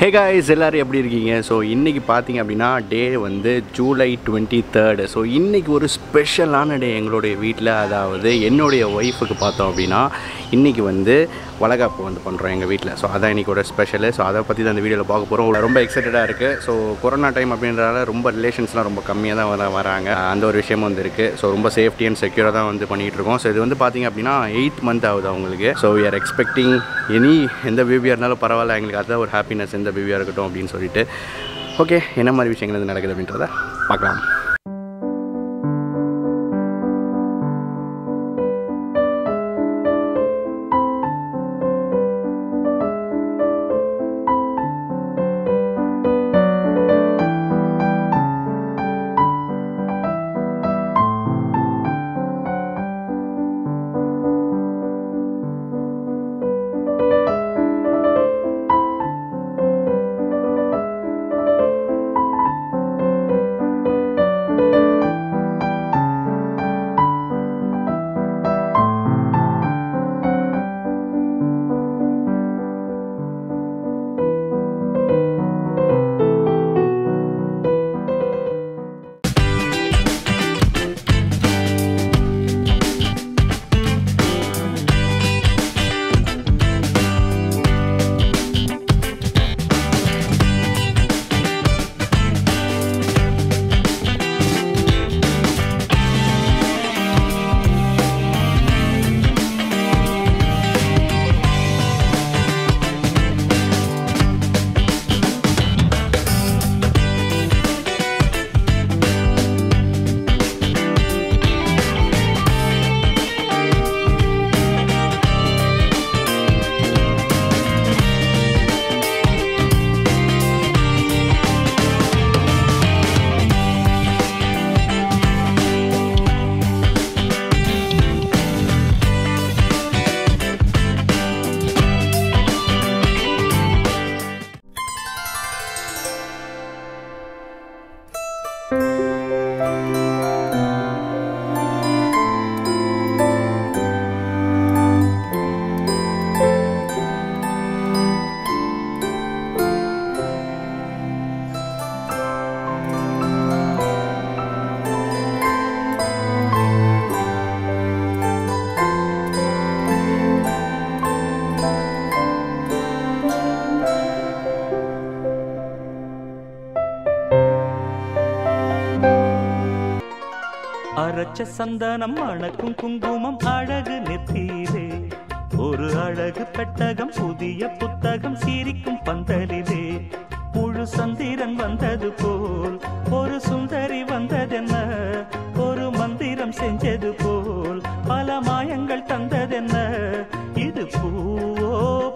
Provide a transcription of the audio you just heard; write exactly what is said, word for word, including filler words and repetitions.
Hey guys, எல்லாரும் எப்படி இருக்கீங்க? So இன்னைக்கு பாத்தீங்க அப்படினா டே வந்து ஜூலை இருபத்தி மூன்று. So இன்னைக்கு ஒரு ஸ்பெஷலான டே எங்களுடைய வீட்ல, அதாவது என்னோட வைஃப்க்கு பார்த்தோம் அப்படினா இன்னைக்கு வந்து வளகாப்பு வந்து பண்றோம் எங்க வீட்ல. So அதான் இன்னைக்கு ஒரு ஸ்பெஷல். So அத பத்தி தான் இந்த வீடியோல பார்க்க போறோம். ரொம்ப எக்சைட்டடா இருக்கு. So கொரோனா டைம் அப்படின்றதால ரொம்ப ரிலேஷன்ஸ்லாம் ரொம்ப கம்மியா தான் வராங்க. அந்த ஒரு விஷயம் வந்து இருக்கு. So ரொம்ப சேஃப்டி அண்ட் செக்யூரா தான் வந்து பண்ணிட்டு இருக்கோம். So இது வந்து பாத்தீங்க அப்படினா எட்டாவது மந்த் ஆகுது உங்களுக்கு. So we are expecting any எந்த பேபியானாலும் பரவாயில்லை, எங்களுக்கு அதான் ஒரு ஹாப்பினஸ் இந்த பேபியா இருக்கட்டும் அப்படின்னு சொல்லிட்டு. ஓகே, என்ன மாதிரி விஷயங்கள் வந்து நடக்குது அப்படின்றத பார்க்கலாம். அரச்ச சந்தனம் அணக்கும் குங்குமம் அழகு நெத்தியிலே ஒரு அழகு பெட்டகம் புதிய புத்தகம் சீரிக்கும் பந்தலிலே முழு சந்திரன் வந்தது போல் ஒரு சுந்தரி வந்ததென்ன ஒரு மந்திரம் செஞ்சது போல் பல மாயங்கள் தந்ததென்ன இது பூவோ